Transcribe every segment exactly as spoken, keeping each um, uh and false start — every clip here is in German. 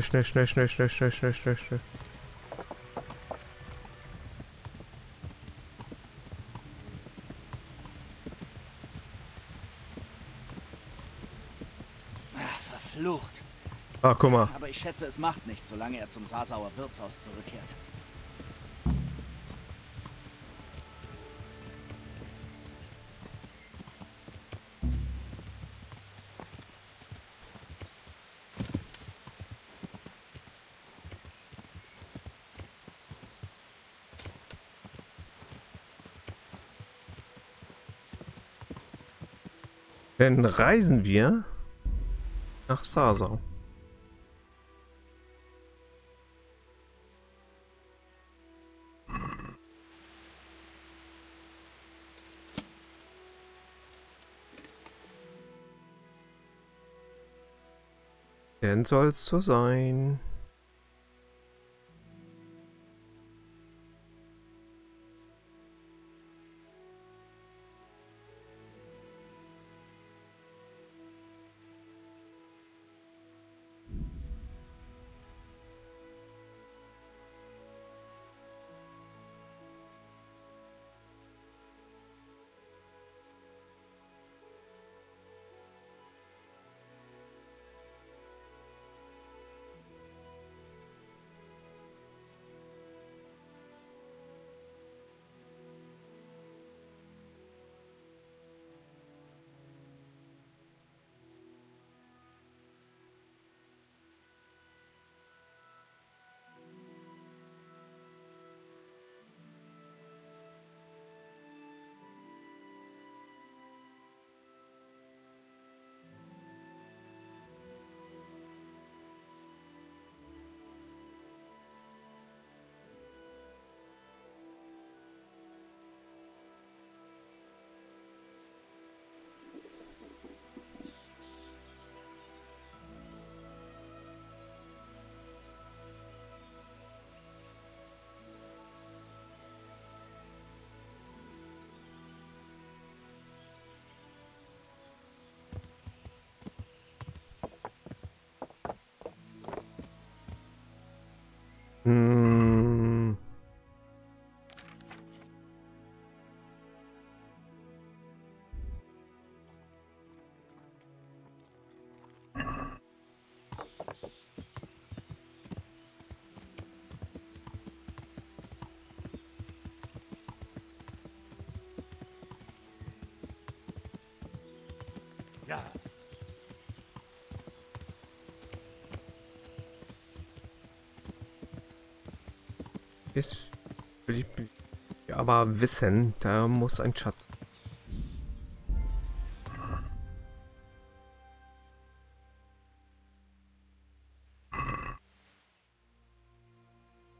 Schnell, schnell, schnell, schnell, schnell, schnell, schnell, schnell, schnell. Ach, verflucht. Ah, guck mal. Aber ich schätze, es macht nichts, solange er zum Sasauer Wirtshaus zurückkehrt. Dann reisen wir nach Sasau. Dann soll es so sein. Ja. Jetzt will ich aber wissen, da muss ein Schatz.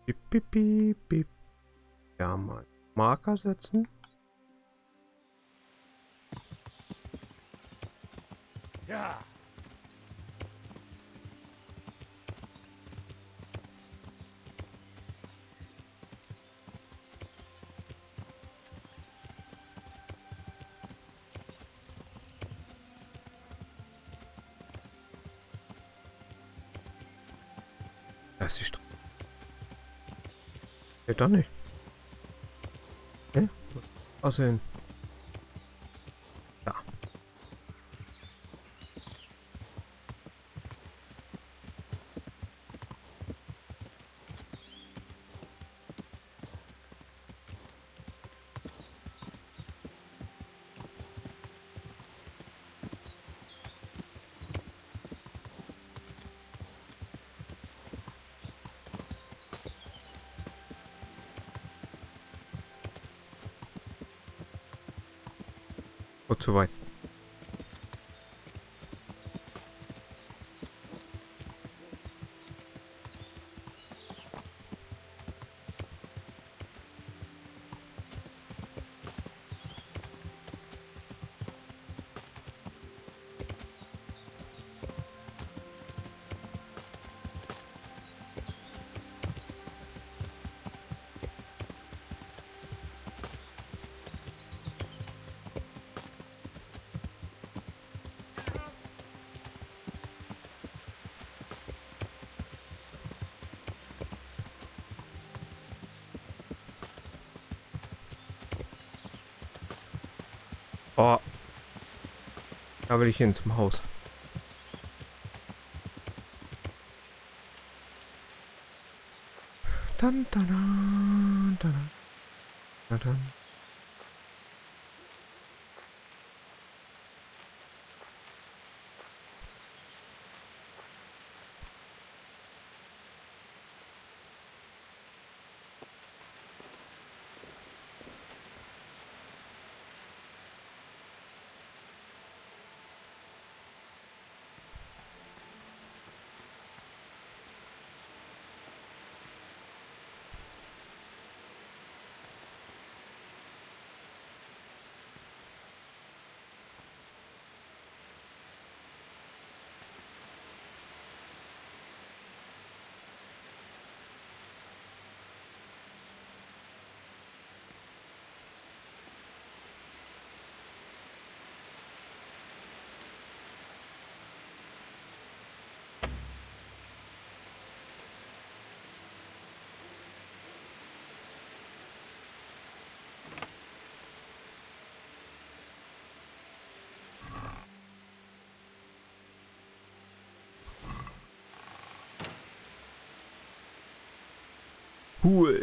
Bip, bip, bip, bip. Ja, mal Marker setzen. Ja. Das ist doch. Ja, doch nicht. Hä? Aussehen. Und so weit. Da will ich hin, zum Haus. Dann, dann, dann, dann. Cool.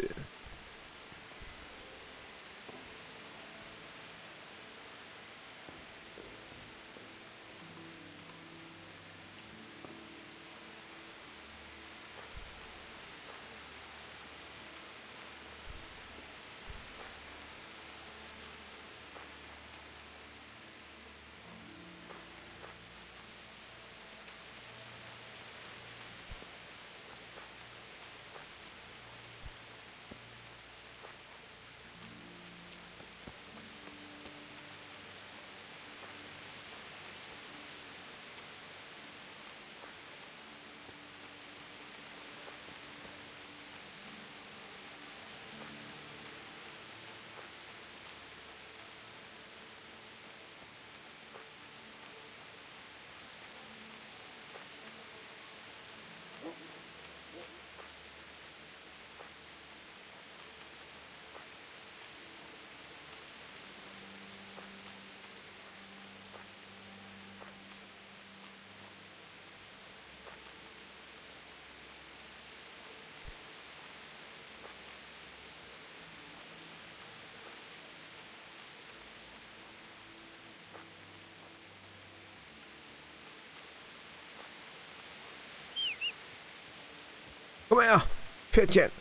Komm her, Pferdchen.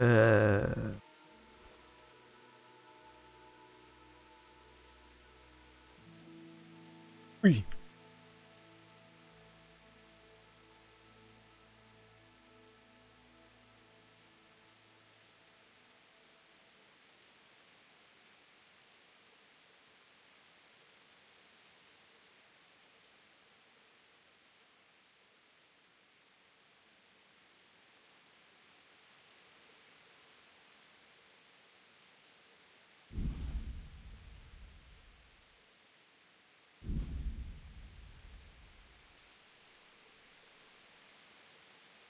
Äh... Ui.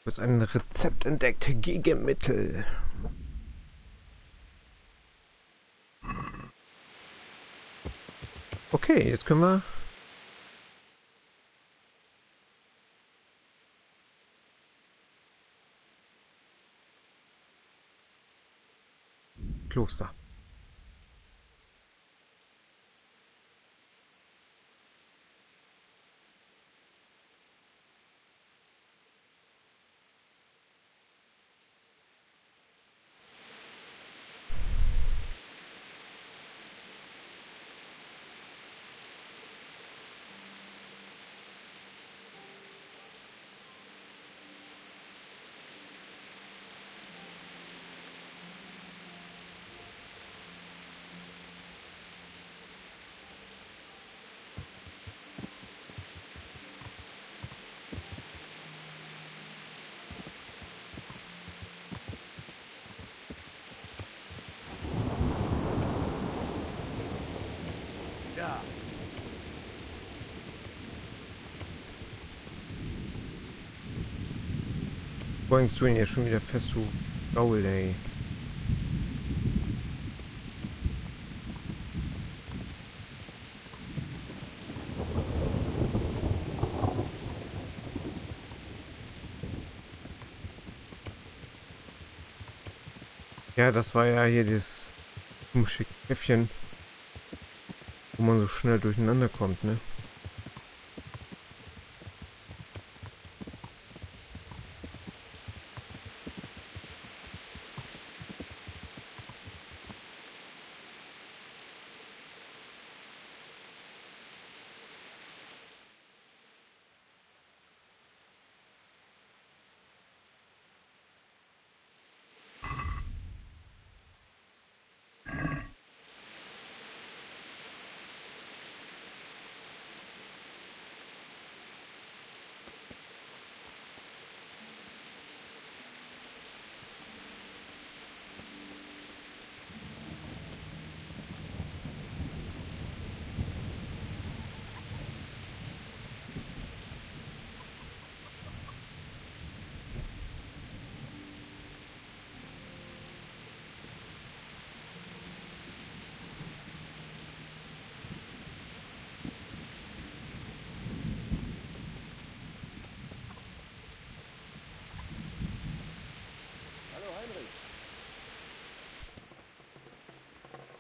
Ist ein Rezept entdeckt, Gegenmittel. Okay, jetzt können wir... Kloster. Bringst du ihn ja schon wieder fest, du Gaul, ey. Ja, das war ja hier das komische Käffchen, wo man so schnell durcheinander kommt, ne?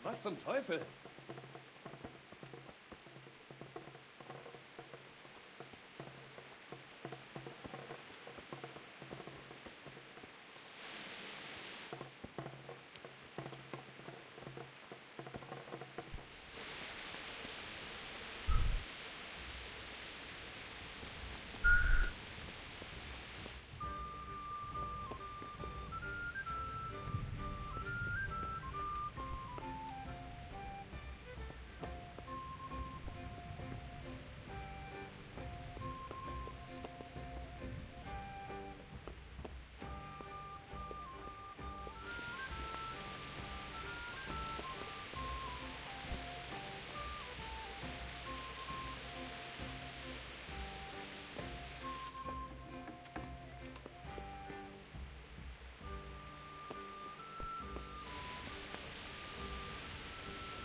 Was zum Teufel?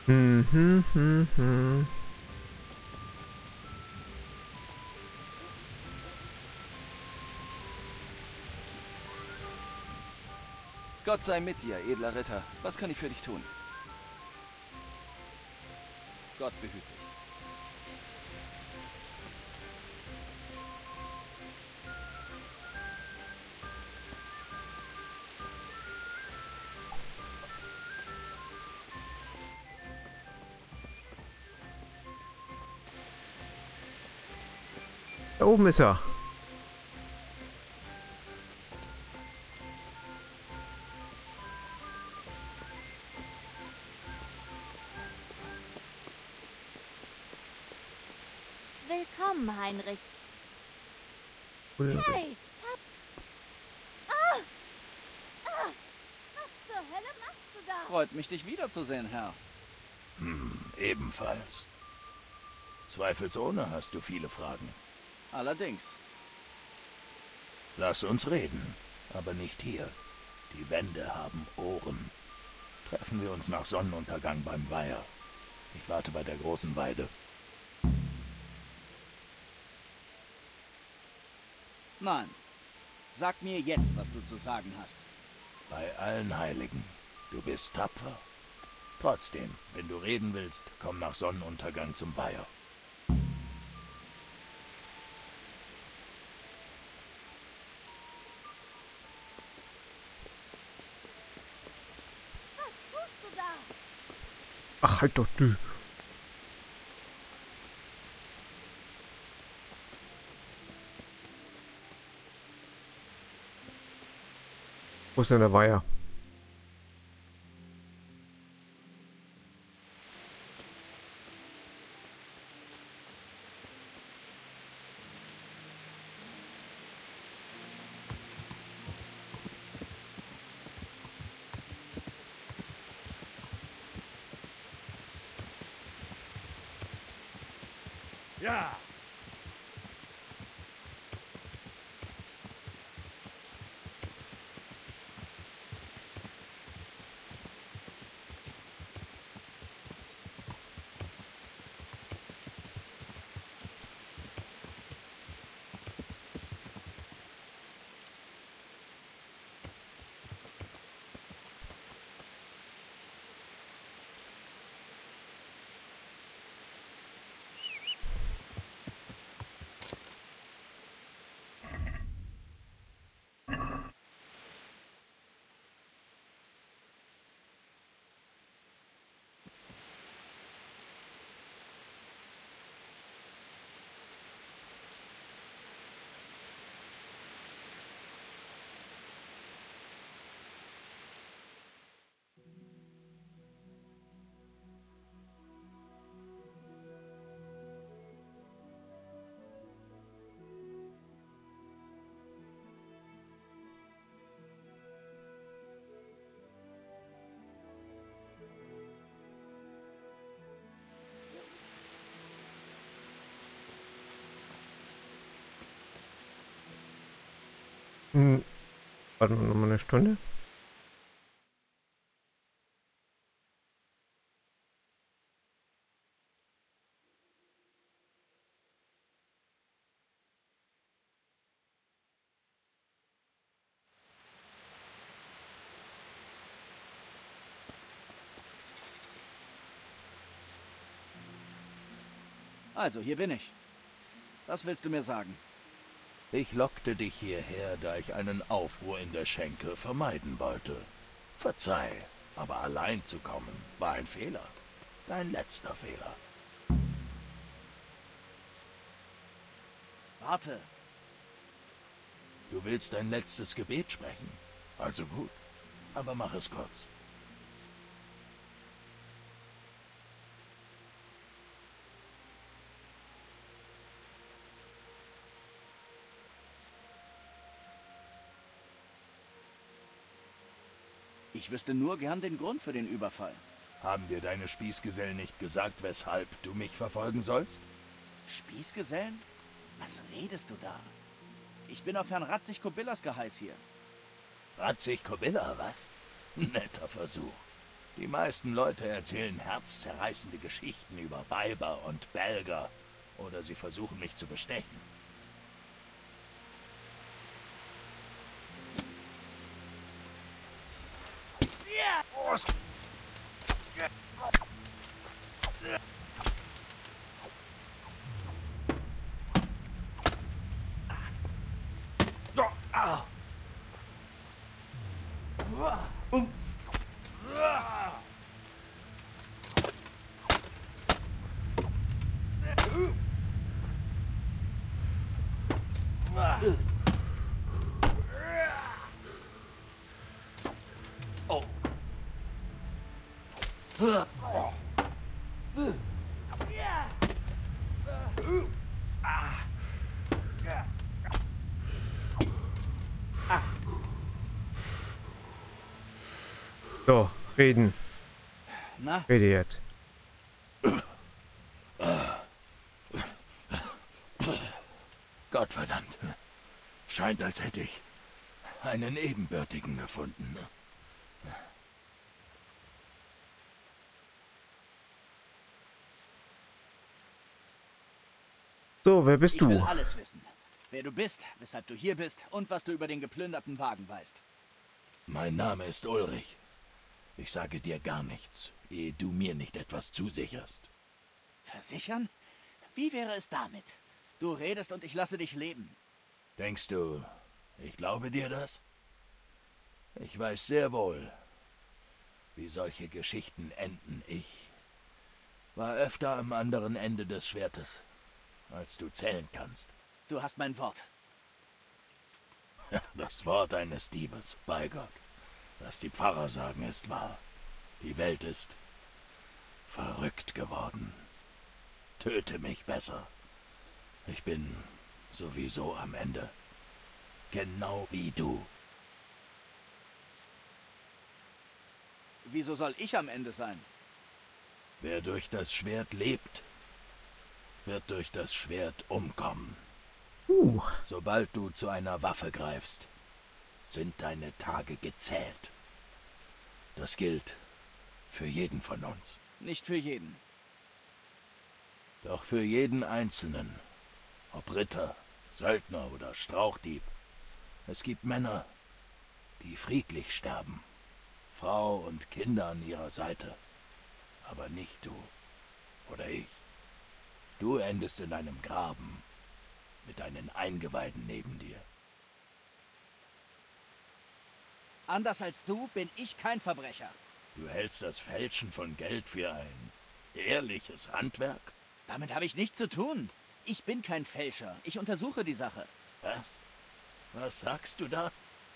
Mhm, hm, hm. Gott sei mit dir, edler Ritter. Was kann ich für dich tun? Gott behüte dich. Da oben ist er. Willkommen, Heinrich. Ulrich. Hey! Ah! Ah! Was zur Hölle machst du da? Freut mich, dich wiederzusehen, Herr. Hm, ebenfalls. Zweifelsohne hast du viele Fragen. Allerdings. Lass uns reden, aber nicht hier. Die Wände haben Ohren. Treffen wir uns nach Sonnenuntergang beim Weiher. Ich warte bei der großen Weide. Mann, sag mir jetzt, was du zu sagen hast. Bei allen Heiligen, du bist tapfer. Trotzdem, wenn du reden willst, komm nach Sonnenuntergang zum Weiher. Ach, halt doch du. Wo ist denn der Weiher? Ja! Hm. Warten wir nochmal eine Stunde. Also, hier bin ich. Was willst du mir sagen? Ich lockte dich hierher, da ich einen Aufruhr in der Schenke vermeiden wollte. Verzeih, aber allein zu kommen war ein Fehler. Dein letzter Fehler. Warte. Du willst dein letztes Gebet sprechen? Also gut, aber mach es kurz. Ich wüsste nur gern den Grund für den Überfall. Haben dir deine Spießgesellen nicht gesagt, weshalb du mich verfolgen sollst? Spießgesellen? Was redest du da? Ich bin auf Herrn Radzig Kobyllas Geheiß hier. Radzig Kobylla, was? Netter Versuch. Die meisten Leute erzählen herzzerreißende Geschichten über Weiber und Belger. Oder sie versuchen mich zu bestechen. So, reden. Na? Rede jetzt. Gottverdammt. Scheint, als hätte ich einen Ebenbürtigen gefunden. So, wer bist du? Ich will alles wissen. Wer du bist, weshalb du hier bist und was du über den geplünderten Wagen weißt. Mein Name ist Ulrich. Ich sage dir gar nichts, ehe du mir nicht etwas zusicherst. Versichern? Wie wäre es damit? Du redest und ich lasse dich leben. Denkst du, ich glaube dir das? Ich weiß sehr wohl, wie solche Geschichten enden. Ich war öfter am anderen Ende des Schwertes, als du zählen kannst. Du hast mein Wort. Das Wort eines Diebes, bei Gott. Was die Pfarrer sagen, ist wahr. Die Welt ist verrückt geworden. Töte mich besser. Ich bin sowieso am Ende. Genau wie du. Wieso soll ich am Ende sein? Wer durch das Schwert lebt, wird durch das Schwert umkommen. Uh. Sobald du zu einer Waffe greifst, sind deine Tage gezählt. Das gilt für jeden von uns. Nicht für jeden. Doch für jeden Einzelnen. Ob Ritter, Söldner oder Strauchdieb. Es gibt Männer, die friedlich sterben. Frau und Kinder an ihrer Seite. Aber nicht du oder ich. Du endest in einem Graben mit deinen Eingeweiden neben dir. Anders als du bin ich kein Verbrecher. Du hältst das Fälschen von Geld für ein ehrliches Handwerk? Damit habe ich nichts zu tun. Ich bin kein Fälscher. Ich untersuche die Sache. Was? Was sagst du da?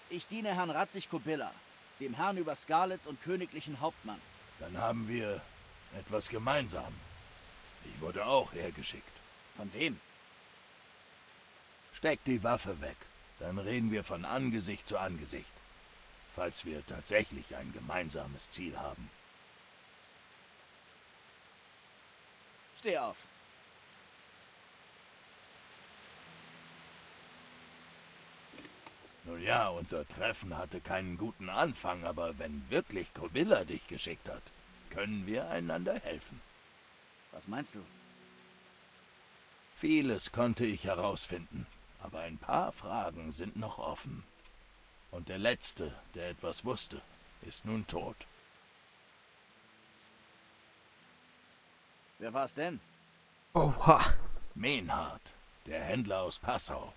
Ich diene Herrn Radzig Kobylla, dem Herrn über Skalitz und königlichen Hauptmann. Dann haben wir etwas gemeinsam. Ich wurde auch hergeschickt. Von wem? Steck die Waffe weg. Dann reden wir von Angesicht zu Angesicht. Falls wir tatsächlich ein gemeinsames Ziel haben. Steh auf. Nun Ja, unser Treffen hatte keinen guten Anfang, aber wenn wirklich Kobylla dich geschickt hat, können wir einander helfen. Was meinst du? Vieles konnte ich herausfinden, aber ein paar Fragen sind noch offen. Und der Letzte, der etwas wusste, ist nun tot. Wer war's denn? Oha. Meinhard, der Händler aus Passau.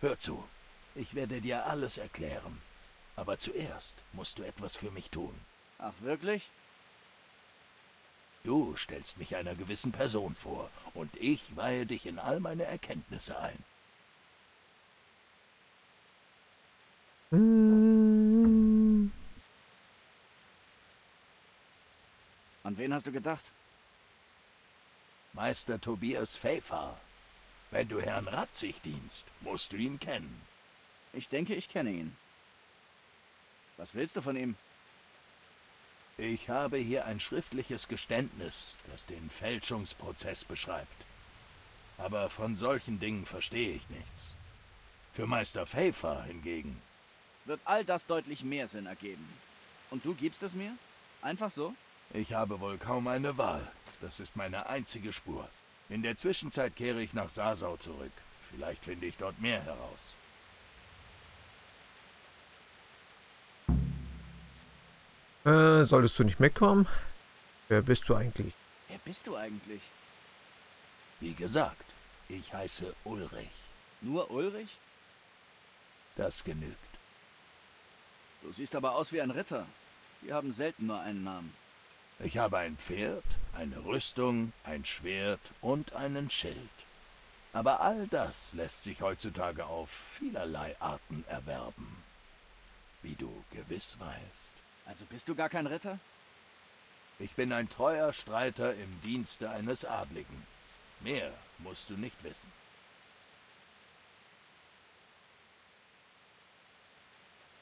Hör zu, ich werde dir alles erklären. Aber zuerst musst du etwas für mich tun. Ach, wirklich? Du stellst mich einer gewissen Person vor und ich weihe dich in all meine Erkenntnisse ein. An wen hast du gedacht? Meister Tobias Pfeiffer. Wenn du Herrn Radzig dienst, musst du ihn kennen. Ich denke, ich kenne ihn. Was willst du von ihm? Ich habe hier ein schriftliches Geständnis, das den Fälschungsprozess beschreibt. Aber von solchen Dingen verstehe ich nichts. Für Meister Pfeiffer hingegen wird all das deutlich mehr Sinn ergeben. Und du gibst es mir? Einfach so? Ich habe wohl kaum eine Wahl. Das ist meine einzige Spur. In der Zwischenzeit kehre ich nach Sasau zurück. Vielleicht finde ich dort mehr heraus. Äh, solltest du nicht mitkommen? Wer bist du eigentlich? Wer bist du eigentlich? Wie gesagt, ich heiße Ulrich. Nur Ulrich? Das genügt. Du siehst aber aus wie ein Ritter. Die haben selten nur einen Namen. Ich habe ein Pferd, eine Rüstung, ein Schwert und einen Schild. Aber all das lässt sich heutzutage auf vielerlei Arten erwerben. Wie du gewiss weißt. Also bist du gar kein Ritter? Ich bin ein treuer Streiter im Dienste eines Adligen. Mehr musst du nicht wissen.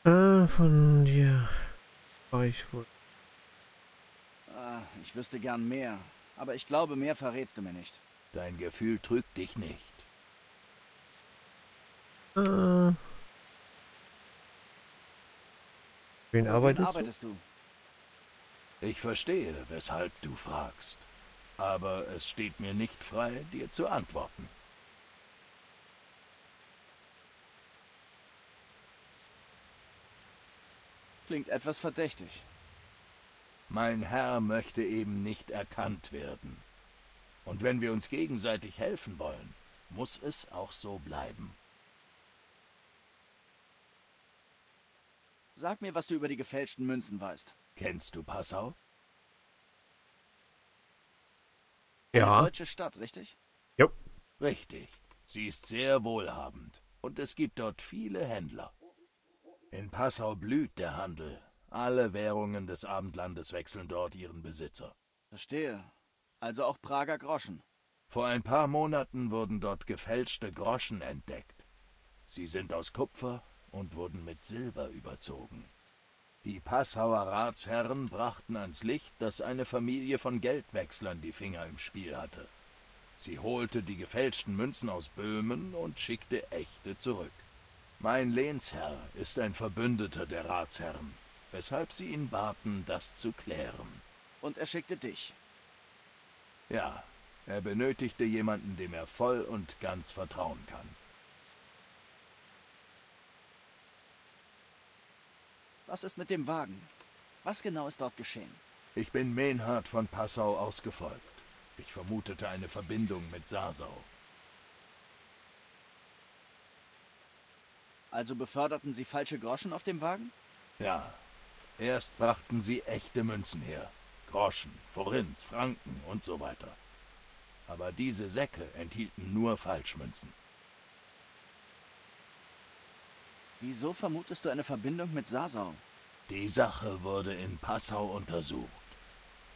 Äh, von dir war ich wohl. Ah, ich wüsste gern mehr, aber ich glaube, mehr verrätst du mir nicht. Dein Gefühl trügt dich nicht. Äh. Wen, wen arbeitest, arbeitest du? du? Ich verstehe, weshalb du fragst, aber es steht mir nicht frei, dir zu antworten. Klingt etwas verdächtig. Mein Herr möchte eben nicht erkannt werden. Und wenn wir uns gegenseitig helfen wollen, muss es auch so bleiben. Sag mir, was du über die gefälschten Münzen weißt. Kennst du Passau? Ja. Eine deutsche Stadt, richtig? Jo. Richtig. Sie ist sehr wohlhabend und es gibt dort viele Händler. In Passau blüht der Handel. Alle Währungen des Abendlandes wechseln dort ihren Besitzer. Verstehe. Also auch Prager Groschen. Vor ein paar Monaten wurden dort gefälschte Groschen entdeckt. Sie sind aus Kupfer und wurden mit Silber überzogen. Die Passauer Ratsherren brachten ans Licht, dass eine Familie von Geldwechslern die Finger im Spiel hatte. Sie holte die gefälschten Münzen aus Böhmen und schickte echte zurück. Mein Lehnsherr ist ein Verbündeter der Ratsherren, weshalb sie ihn baten, das zu klären. Und er schickte dich? Ja, er benötigte jemanden, dem er voll und ganz vertrauen kann. Was ist mit dem Wagen? Was genau ist dort geschehen? Ich bin Meinhard von Passau ausgefolgt. Ich vermutete eine Verbindung mit Sasau. Also beförderten sie falsche Groschen auf dem Wagen? Ja. Erst brachten sie echte Münzen her. Groschen, Forints, Franken und so weiter. Aber diese Säcke enthielten nur Falschmünzen. Wieso vermutest du eine Verbindung mit Sasau? Die Sache wurde in Passau untersucht.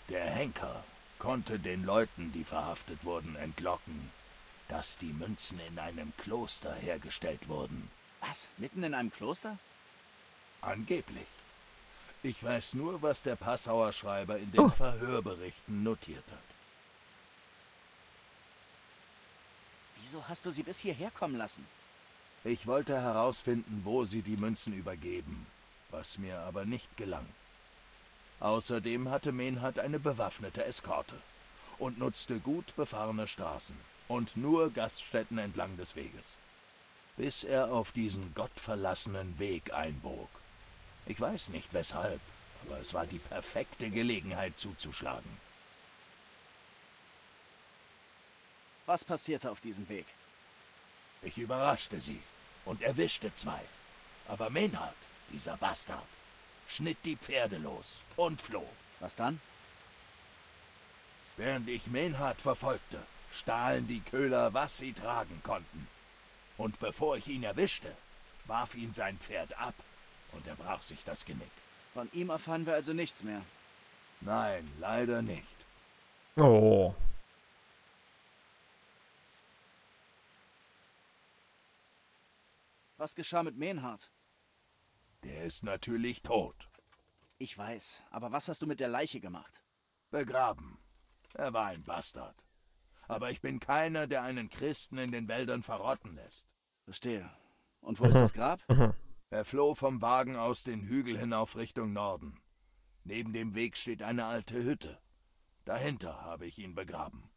Der Henker konnte den Leuten, die verhaftet wurden, entlocken, dass die Münzen in einem Kloster hergestellt wurden. Was? Mitten in einem Kloster? Angeblich. Ich weiß nur, was der Passauer Schreiber in den oh. Verhörberichten notiert hat. Wieso hast du sie bis hierher kommen lassen? Ich wollte herausfinden, wo sie die Münzen übergeben, was mir aber nicht gelang. Außerdem hatte Meinhard eine bewaffnete Eskorte und nutzte gut befahrene Straßen und nur Gaststätten entlang des Weges, bis er auf diesen gottverlassenen Weg einbog. Ich weiß nicht weshalb, aber es war die perfekte Gelegenheit zuzuschlagen. Was passierte auf diesem Weg? Ich überraschte sie und erwischte zwei. Aber Meinhard, dieser Bastard, schnitt die Pferde los und floh. Was dann? Während ich Meinhard verfolgte, stahlen die Köhler, was sie tragen konnten. Und bevor ich ihn erwischte, warf ihn sein Pferd ab und er brach sich das Genick. Von ihm erfahren wir also nichts mehr? Nein, leider nicht. Oh. Was geschah mit Meinhard? Der ist natürlich tot. Ich weiß, aber was hast du mit der Leiche gemacht? Begraben. Er war ein Bastard. Aber ich bin keiner, der einen Christen in den Wäldern verrotten lässt. Verstehe. Und wo ist das Grab? Er floh vom Wagen aus den Hügel hinauf Richtung Norden. Neben dem Weg steht eine alte Hütte. Dahinter habe ich ihn begraben.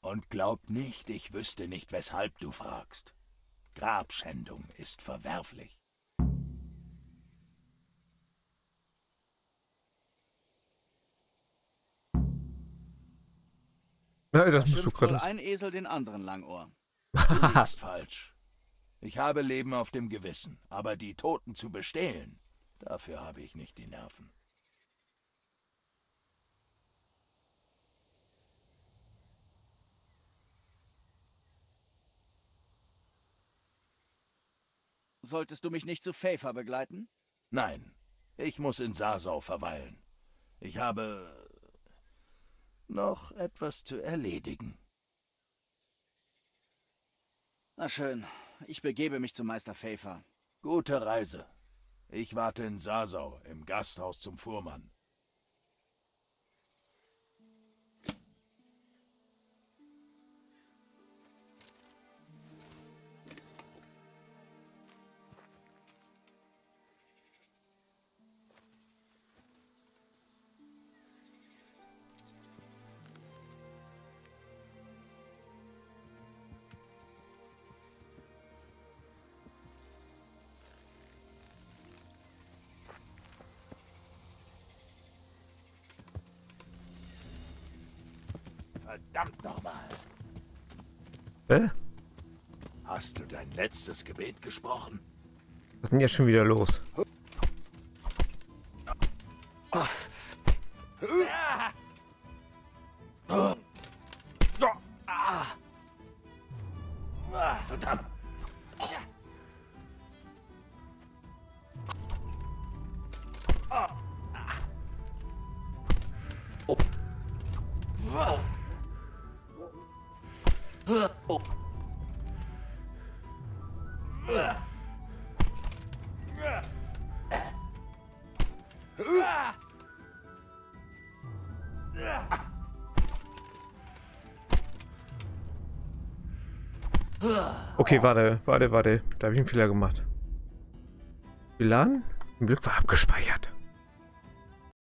Und glaub nicht, ich wüsste nicht, weshalb du fragst. Grabschändung ist verwerflich. Ja, das musst du gerade. Ein Esel den anderen Langohr. Du liegst falsch. Ich habe Leben auf dem Gewissen, aber die Toten zu bestehlen, dafür habe ich nicht die Nerven. Solltest du mich nicht zu Pfeiffer begleiten? Nein, ich muss in Sasau verweilen. Ich habe noch etwas zu erledigen. Na schön, ich begebe mich zu Meister Pfeiffer. Gute Reise. Ich warte in Sasau im Gasthaus zum Fuhrmann. Verdammt nochmal! Hä? Hast du dein letztes Gebet gesprochen? Was ist denn jetzt schon wieder los? Verdammt! Okay, warte, warte, warte. Da habe ich einen Fehler gemacht. WLAN? Zum Glück war abgespeichert.